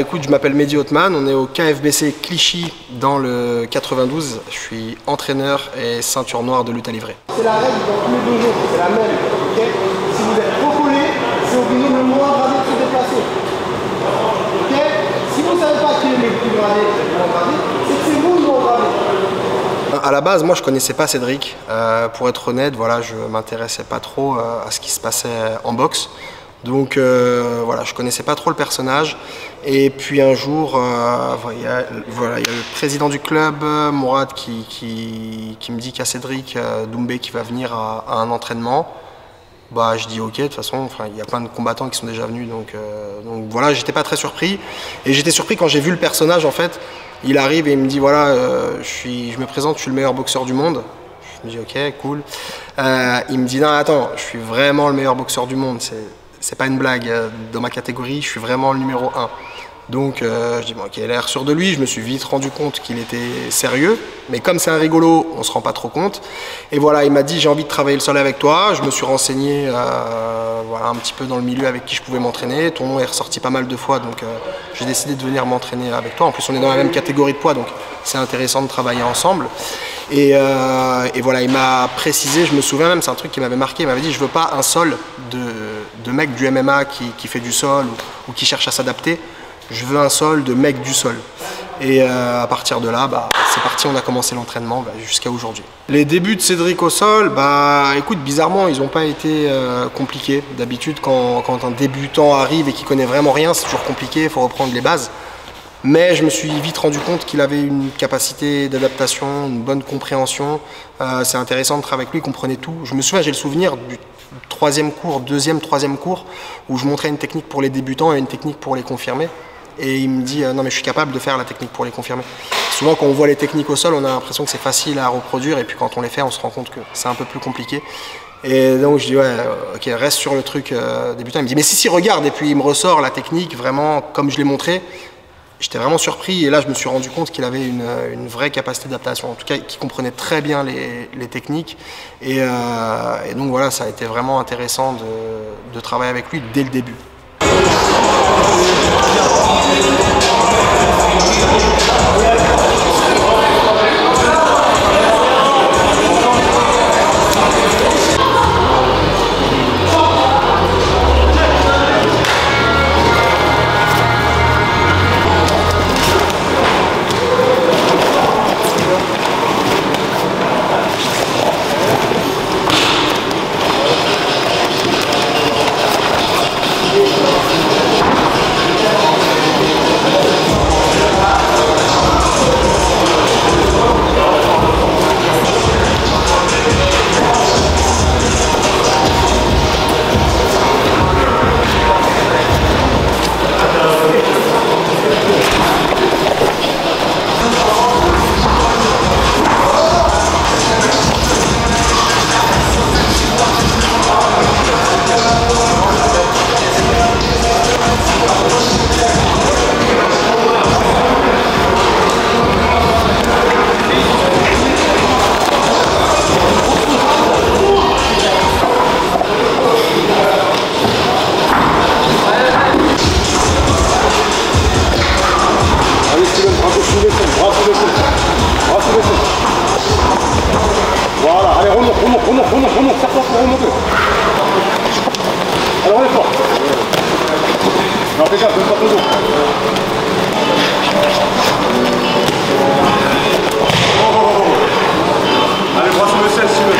Écoute, je m'appelle Mehdi Otmane, on est au KFBC Clichy dans le 92. Je suis entraîneur et ceinture noire de lutte à livrer. C'est la règle dans tous les deux jours, c'est la même. Okay, si vous êtes trop collé, c'est obligé le moins gradé de se déplacer. Okay, si vous ne savez pas qui est le plus gradé, c'est vous le moins gradé. À la base, moi je ne connaissais pas Cédric. Pour être honnête, voilà, je ne m'intéressais pas trop à ce qui se passait en boxe. Donc voilà, je connaissais pas trop le personnage. Et puis un jour, il y a le président du club, Mourad, qui me dit qu'il y a Cédric Doumbé qui va venir à un entraînement. Bah, je dis ok, de toute façon, il y a plein de combattants qui sont déjà venus. Donc voilà, j'étais pas très surpris. Et j'étais surpris quand j'ai vu le personnage, en fait. Il arrive et il me dit voilà, je me présente, je suis le meilleur boxeur du monde. Je me dis ok, cool. Il me dit non, attends, je suis vraiment le meilleur boxeur du monde. C'est pas une blague, dans ma catégorie, je suis vraiment le numéro 1. Donc je dis, bon, ok, il a l'air sûr de lui, je me suis vite rendu compte qu'il était sérieux, mais comme c'est un rigolo, on se rend pas trop compte. Et voilà, il m'a dit, j'ai envie de travailler le sol avec toi, je me suis renseigné voilà, un petit peu dans le milieu avec qui je pouvais m'entraîner, ton nom est ressorti pas mal de fois, donc j'ai décidé de venir m'entraîner avec toi. En plus, on est dans la même catégorie de poids, donc c'est intéressant de travailler ensemble. Et voilà, il m'a précisé, je me souviens même, c'est un truc qui m'avait marqué, il m'avait dit, je veux pas un sol de mec du MMA qui fait du sol ou qui cherche à s'adapter, je veux un sol de mec du sol. Et à partir de là, bah, c'est parti, on a commencé l'entraînement jusqu'à aujourd'hui. Les débuts de Cédric au sol, bah, écoute, bizarrement, ils n'ont pas été compliqués. D'habitude, quand un débutant arrive et qu'il connaît vraiment rien, c'est toujours compliqué, il faut reprendre les bases. Mais je me suis vite rendu compte qu'il avait une capacité d'adaptation, une bonne compréhension. C'est intéressant de travailler avec lui, il comprenait tout. Je me souviens, j'ai le souvenir du troisième cours, où je montrais une technique pour les débutants et une technique pour les confirmés. Et il me dit non mais je suis capable de faire la technique pour les confirmer. Souvent quand on voit les techniques au sol, on a l'impression que c'est facile à reproduire et puis quand on les fait, on se rend compte que c'est un peu plus compliqué. Et donc je dis ouais, ok, reste sur le truc débutant. Il me dit mais si, regarde, et puis il me ressort la technique vraiment comme je l'ai montré. J'étais vraiment surpris et là je me suis rendu compte qu'il avait une vraie capacité d'adaptation, en tout cas qu'il comprenait très bien les techniques et donc voilà, ça a été vraiment intéressant de travailler avec lui dès le début. remonte, serre-toi pour remonter. Alors, on est fort. Non, fais gaffe, ne pas ton dos. Allez, bras sur le sel, si tu veux.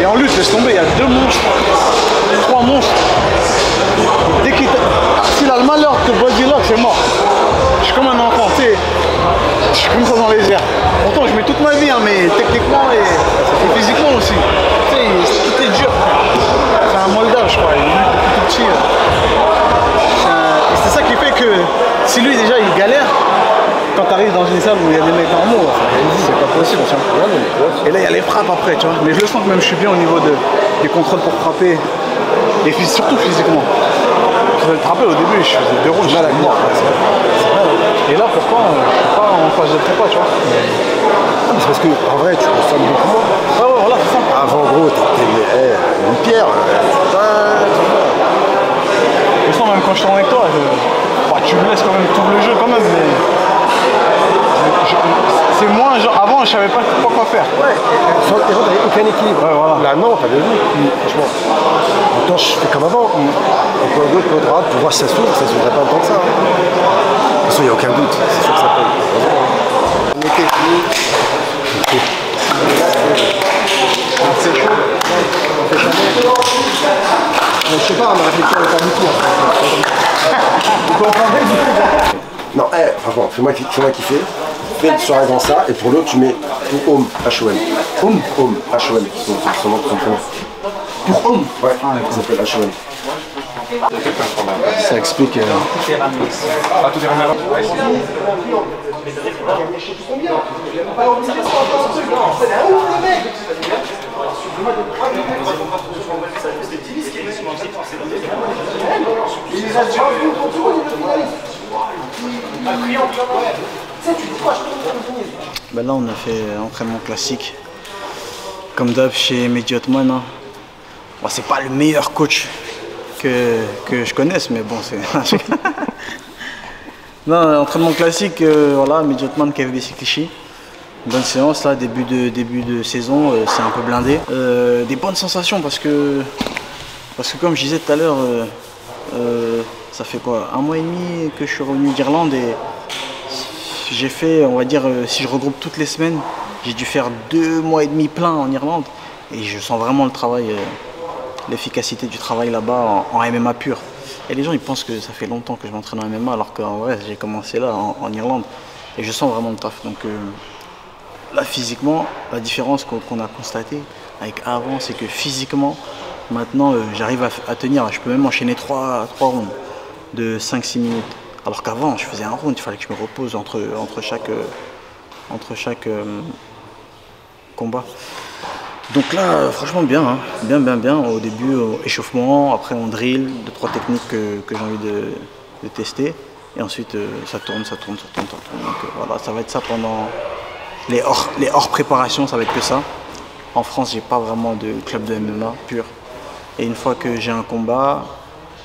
Et en lutte, laisse tomber, il y a deux monstres, trois monstres. Dès qu'il s'il a le malheur que body lock, c'est mort. Je suis comme un enfant, tu sais. Je suis comme ça dans les airs. Pourtant, je mets toute ma vie, hein, mais techniquement et physiquement aussi. Tu sais, tout est dur. C'est un Moldave, je crois. Il est tout petit. Et c'est ça qui fait que si lui, déjà, il galère, quand t'arrives dans une salle où il y a des mecs en haut, c'est pas possible. Et là, il y a les frappes après, tu vois. Mais je le sens que même je suis bien au niveau des contrôles pour frapper. Et puis surtout physiquement. Je vais le frapper au début, je faisais 2 rounds, je suis mort. Et là, pourquoi je suis pas en phase de prépa, tu vois. Ah, c'est parce que, en vrai, tu consommes beaucoup. Ah ouais, voilà, c'est ça. Avant, gros, t'étais une pierre. Je sens même quand je tourne avec toi, tu me laisses quand même tout le jeu, quand même. Mais... c'est moins genre avant je savais pas quoi faire. Ouais, avant t'avais aucun équilibre. Ouais, voilà. Là non, t'as devenu. Franchement. Autant je fais comme avant. Au point gauche, au droit, pour voir si ça s'ouvre pas tant que ça. De toute façon, il n'y a aucun doute, c'est sûr que ça peut. Je sais pas, ma réflexion n'est pas du tout. Vous comprenez du coup. Non, franchement, fais-moi kiffer. Fais sur un grand ça, et pour l'autre, tu mets pour H.O.M. H.O.M. H.O.M. C'est son nom de complément. Pour H.O.M. Ouais, ça s'appelle H.O.M. Ça explique. Ben là on a fait entraînement classique comme d'hab chez Mehdi Otmane, hein. Bon, c'est pas le meilleur coach que je connaisse, mais bon c'est non, entraînement classique, voilà, Mehdi Otmane, KFBC Clichy. Bonne séance là, début de saison, c'est un peu blindé, des bonnes sensations parce que comme je disais tout à l'heure, ça fait quoi, 1 mois et demi que je suis revenu d'Irlande et j'ai fait, on va dire, si je regroupe toutes les semaines, j'ai dû faire 2 mois et demi plein en Irlande et je sens vraiment le travail, l'efficacité du travail là-bas en MMA pur. Et les gens ils pensent que ça fait longtemps que je m'entraîne en MMA alors qu'en vrai j'ai commencé là en Irlande et je sens vraiment le taf. Donc là physiquement, la différence qu'on a constatée avec avant, c'est que physiquement maintenant j'arrive à tenir, je peux même enchaîner 3 rounds de 5-6 minutes. Alors qu'avant je faisais un round, il fallait que je me repose entre chaque combat. Donc là franchement bien, hein. bien. Au début échauffement, après on drill, 2-3 techniques que j'ai envie de tester. Et ensuite ça tourne. Donc voilà, ça va être ça pendant les hors préparation, ça va être que ça. En France j'ai pas vraiment de club de MMA pur. Et une fois que j'ai un combat,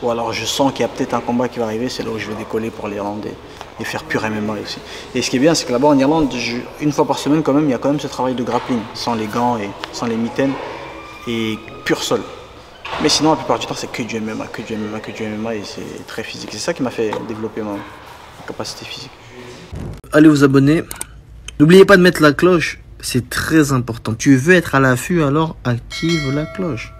ou alors je sens qu'il y a peut-être un combat qui va arriver, c'est là où je vais décoller pour l'Irlande et faire pur MMA aussi. Et ce qui est bien, c'est que là-bas en Irlande, une fois par semaine quand même, il y a quand même ce travail de grappling, sans les gants et sans les mitaines, et pur sol. Mais sinon, la plupart du temps, c'est que du MMA, que du MMA, et c'est très physique. C'est ça qui m'a fait développer ma capacité physique. Allez vous abonner. N'oubliez pas de mettre la cloche, c'est très important. Tu veux être à l'affût, alors active la cloche.